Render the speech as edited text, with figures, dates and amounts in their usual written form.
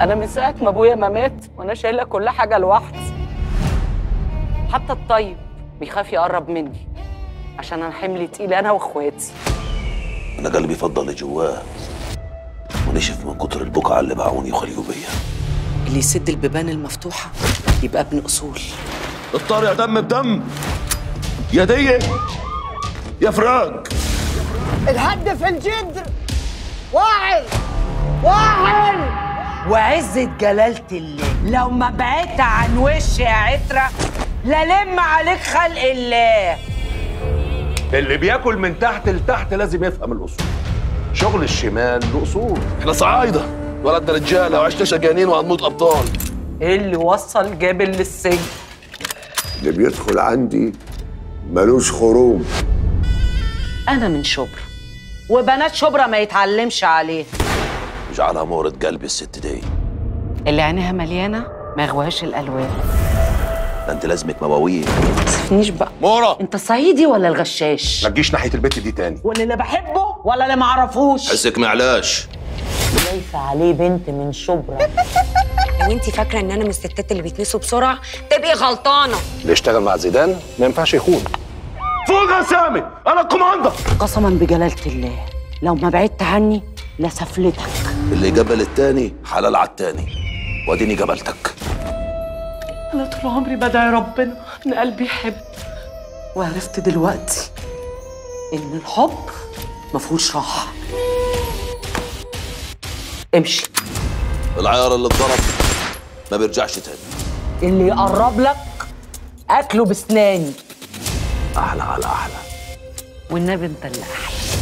انا من ساعه ما ابويا ما مات وانا شايله كل حاجه لوحدي. حتى الطيب بيخاف يقرب مني عشان انا حملي تقيل انا واخواتي. انا قلبي فضل اللي جواه ونشف من كتر البقعه اللي باعوني وخليوا بيا. اللي يسد البيبان المفتوحه يبقى ابن اصول. الطار يا دم بدم، يا ضيق يا فراق. الهد في الجدر. واعر واعر وعزة جلالة الله، لو ما بعدت عن وشي يا عترة للم عليك خلق الله. اللي بياكل من تحت لتحت لازم يفهم الأصول. شغل الشمال له أصول. احنا صعايدة، ولدنا رجالة لو عشنا شجانين وهنموت أبطال. ايه اللي وصل جابر للسجن؟ اللي بيدخل عندي ملوش خروج. أنا من شبرا، وبنات شبرا ما يتعلمش عليها. على مورة قلبي الست دي اللي عينها مليانه ما يغواهاش الالوان. انت لازمك مواويل. ما تسفنيش بقى مورة. انت صعيدي ولا الغشاش؟ ما تجيش ناحيه البيت دي تاني. واللي لا بحبه ولا اللي ما اعرفوش حسك معلاش. ليس عليه بنت من شبرا. لو انت فاكره ان انا من الستات اللي بيتنسوا بسرعه تبقي غلطانه. اللي اشتغل مع زيدان ما ينفعش يخون. فوق يا سامي، انا الكوماندا. قسما بجلاله الله لو ما بعدت عني لسفلتك. اللي جبل التاني حلال على التاني، واديني جبلتك. انا طول عمري بدعي ربنا ان قلبي يحب، وعرفت دلوقتي ان الحب مفهوش راحه. امشي. العيار اللي اتضرب ما بيرجعش تاني. اللي يقرب لك اكله بسناني. احلى على احلى، والنبي انت اللي احلى.